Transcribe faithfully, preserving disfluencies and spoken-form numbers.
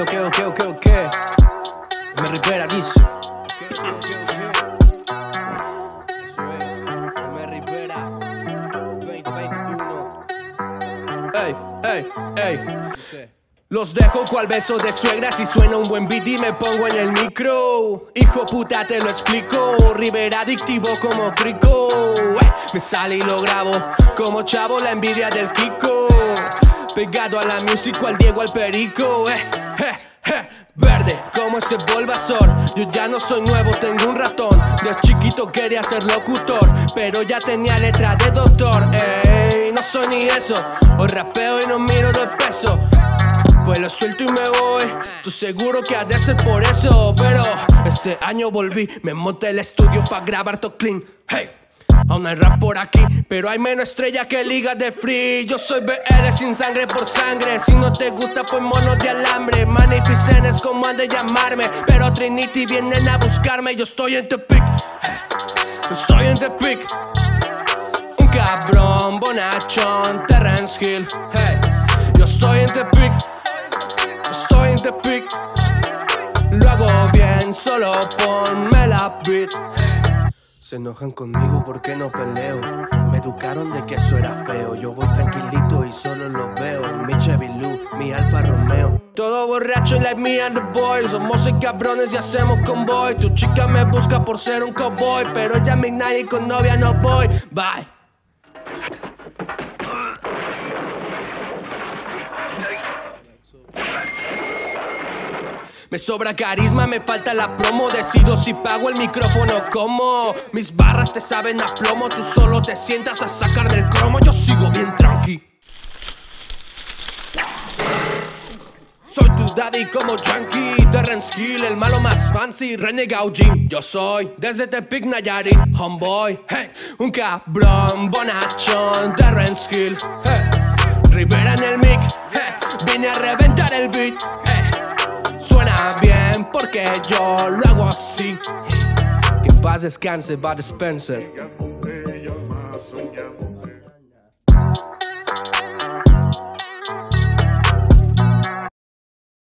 ok, ok, ok, ok. Me ripera, dice. Eso es, me ripera. veinte veintiuno. Ey, ey, ey. Los dejo cual beso de suegra, si suena un buen beat y me pongo en el micro. Hijo puta, te lo explico, Rivera adictivo como crico. Me sale y lo grabo, como chavo la envidia del Kiko. Pegado a la música, al Diego, al Perico. Eh, eh, eh. Verde, como ese Bulbasaur. Yo ya no soy nuevo, tengo un ratón. De chiquito quería ser locutor, pero ya tenía letra de doctor. Ey, no soy ni eso, hoy rapeo y no miro de peso. Pues lo suelto y me voy, tú seguro que ha de ser por eso. Pero este año volví, me monté el estudio pa' grabar to clean. Hey, aún hay rap por aquí, pero hay menos estrellas que ligas de free. Yo soy B L sin sangre por sangre. Si no te gusta, pues monos de alambre. Magnificenes como han de llamarme, pero Trinity vienen a buscarme. Yo estoy en Tepic, yo estoy en Tepic. Un cabrón, bonachón, Terrence Hill. Hey, yo estoy en Tepic. Estoy en Tepic, lo hago bien, solo ponme la beat. Se enojan conmigo porque no peleo, me educaron de que eso era feo. Yo voy tranquilito y solo lo veo, mi Chevy Lu, mi Alfa Romeo. Todo borracho like me and the boys, somos seis cabrones y hacemos convoy. Tu chica me busca por ser un cowboy, pero ella me ignora y con novia no voy. Bye. Me sobra carisma, me falta la promo. Decido si pago el micrófono, como mis barras te saben a plomo. Tú solo te sientas a sacarme el cromo. Yo sigo bien tranqui, soy tu daddy como Yankee. Terrence Hill, el malo más fancy. René Gaujín, yo soy desde Tepic Nayarit. Homeboy, hey, un cabrón, bonachón, Terrence Hill, hey. Rivera en el mic, hey, vine a reventar el beat, hey. Suena bien porque yo lo hago así. Que en paz descanse Bud Spencer.